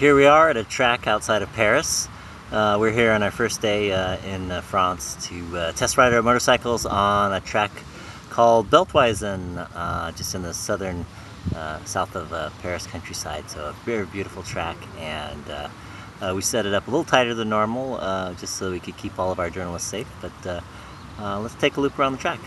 Here we are at a track outside of Paris. We're here on our first day in France to test ride our motorcycles on a track called Beltweizen, just in the southern, south of Paris countryside. So a very beautiful track, and we set it up a little tighter than normal just so we could keep all of our journalists safe. But let's take a loop around the track.